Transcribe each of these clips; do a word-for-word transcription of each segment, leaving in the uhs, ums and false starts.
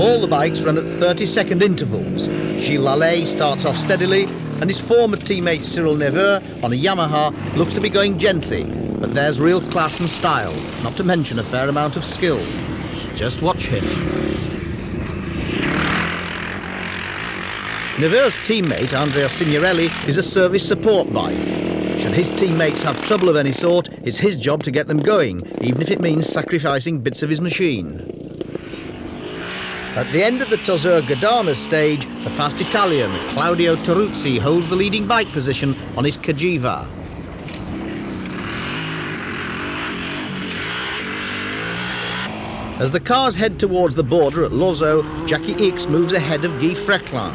All the bikes run at thirty second intervals. Gilles Lalay starts off steadily, and his former teammate Cyril Neveu on a Yamaha looks to be going gently, but there's real class and style, not to mention a fair amount of skill. Just watch him. Neveu's teammate Andrea Signorelli is a service support bike. Should his teammates have trouble of any sort, it's his job to get them going, even if it means sacrificing bits of his machine. At the end of the Tozeur-Gabes stage, the fast Italian Claudio Taruzzi holds the leading bike position on his Kajiva. As the cars head towards the border at Lozo, Jacky Ickx moves ahead of Guy Frecklin.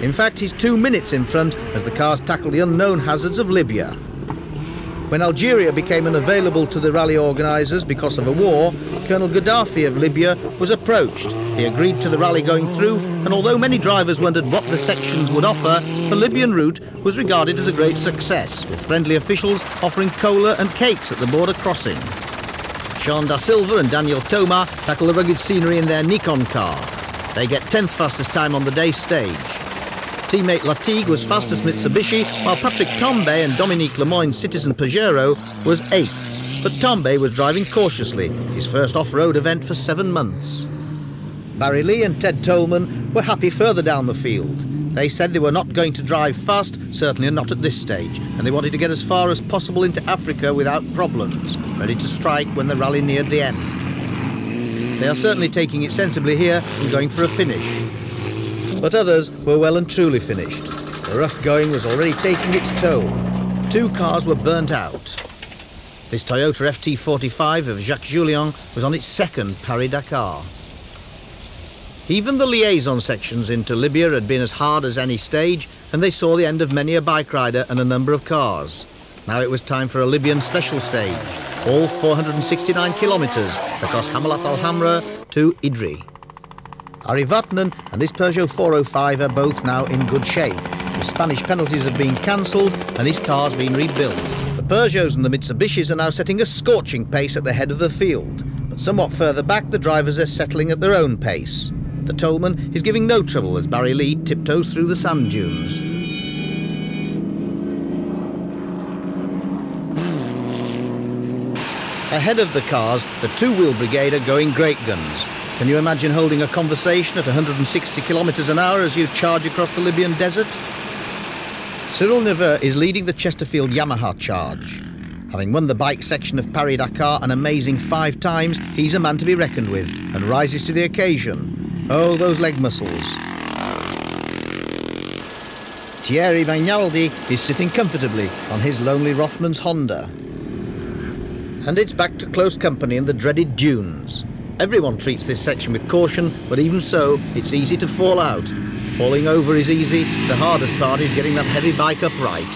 In fact, he's two minutes in front as the cars tackle the unknown hazards of Libya. When Algeria became unavailable to the rally organisers because of a war, Colonel Gaddafi of Libya was approached. He agreed to the rally going through, and although many drivers wondered what the sections would offer, the Libyan route was regarded as a great success, with friendly officials offering cola and cakes at the border crossing. Jean da Silva and Daniel Toma tackle the rugged scenery in their Nikon car. They get tenth fastest time on the day stage. Teammate Latigue was fastest Mitsubishi, while Patrick Tambay and Dominique Lemoyne's Citroën Pajero was eighth. But Tambay was driving cautiously, his first off-road event for seven months. Barry Lee and Ted Tolman were happy further down the field. They said they were not going to drive fast, certainly not at this stage, and they wanted to get as far as possible into Africa without problems, ready to strike when the rally neared the end. They are certainly taking it sensibly here and going for a finish. But others were well and truly finished. The rough going was already taking its toll. Two cars were burnt out. This Toyota F T forty-five of Jacques Julien was on its second Paris-Dakar. Even the liaison sections into Libya had been as hard as any stage, and they saw the end of many a bike rider and a number of cars. Now it was time for a Libyan special stage, all four hundred sixty-nine kilometres across Hamalat al-Hamra to Idri. Ari Vatanen and his Peugeot four oh five are both now in good shape. The Spanish penalties have been cancelled and his car's been rebuilt. The Peugeots and the Mitsubishis are now setting a scorching pace at the head of the field. But somewhat further back, the drivers are settling at their own pace. The Tolman is giving no trouble as Barry Lee tiptoes through the sand dunes. Ahead of the cars, the two-wheel brigade are going great guns. Can you imagine holding a conversation at one hundred sixty kilometres an hour as you charge across the Libyan desert? Cyril Neveu is leading the Chesterfield Yamaha charge. Having won the bike section of Paris-Dakar an amazing five times, he's a man to be reckoned with and rises to the occasion. Oh, those leg muscles. Thierry Vignaldi is sitting comfortably on his lonely Rothmans Honda. And it's back to close company in the dreaded dunes. Everyone treats this section with caution, but even so, it's easy to fall out. Falling over is easy, the hardest part is getting that heavy bike upright.